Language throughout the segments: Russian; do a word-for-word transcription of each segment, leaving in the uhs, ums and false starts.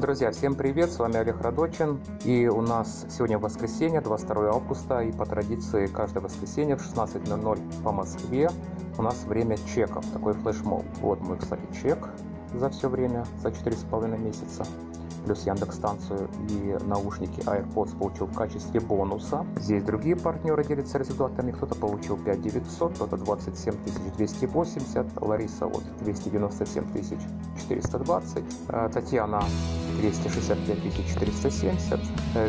Друзья, всем привет, с вами Олег Радочин, и у нас сегодня воскресенье, двадцать второе августа, и по традиции каждое воскресенье в шестнадцать ноль ноль по Москве у нас время чеков, такой флешмоб. Вот мы, кстати, чек за все время, за четыре с половиной месяца, плюс Яндекс-станцию и наушники AirPods получил в качестве бонуса. Здесь другие партнеры делятся результатами, кто-то получил пять тысяч девятьсот, кто-то двадцать семь тысяч двести восемьдесят, Лариса вот двести девяносто семь тысяч четыреста двадцать, Татьяна двести шестьдесят пять тысяч четыреста семьдесят,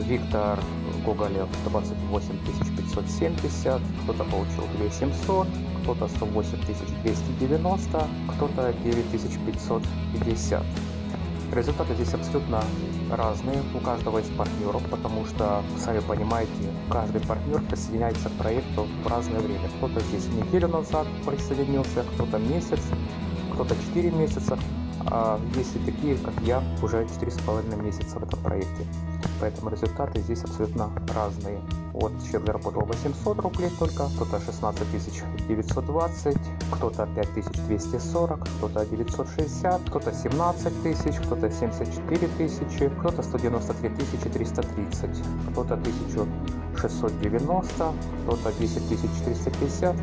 Виктор Гоголев двадцать восемь тысяч пятьсот семьдесят, кто-то получил две тысячи семьсот, кто-то сто восемь тысяч двести девяносто, кто-то девять тысяч пятьсот пятьдесят. Результаты здесь абсолютно разные у каждого из партнеров, потому что, сами понимаете, каждый партнер присоединяется к проекту в разное время. Кто-то здесь неделю назад присоединился, кто-то месяц, кто-то четыре месяца. А есть и такие, как я, уже четыре с половиной месяца в этом проекте. Поэтому результаты здесь абсолютно разные. Вот человек заработал восемьсот рублей только, кто-то шестнадцать тысяч девятьсот двадцать, кто-то пять тысяч двести сорок, кто-то девятьсот шестьдесят, кто-то семнадцать тысяч, кто-то семьдесят четыре тысячи, кто-то сто девяносто три тысячи триста тридцать, кто-то тысяча шестьсот девяносто, кто-то десять тысяч четыреста пятьдесят.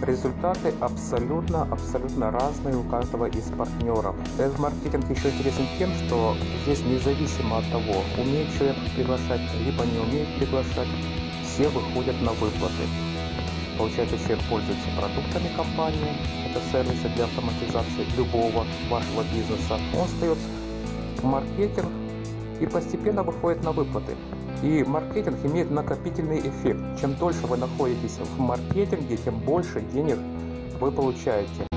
Результаты абсолютно, абсолютно разные у каждого из партнеров. Эф-маркетинг еще интересен тем, что здесь независимо от того, умеет человек приглашать, либо не умеет приглашать, все выходят на выплаты. Получается, человек пользуется продуктами компании, это сервисы для автоматизации любого вашего бизнеса. Он встает в маркетинг и постепенно выходит на выплаты. И маркетинг имеет накопительный эффект. Чем дольше вы находитесь в маркетинге, тем больше денег вы получаете.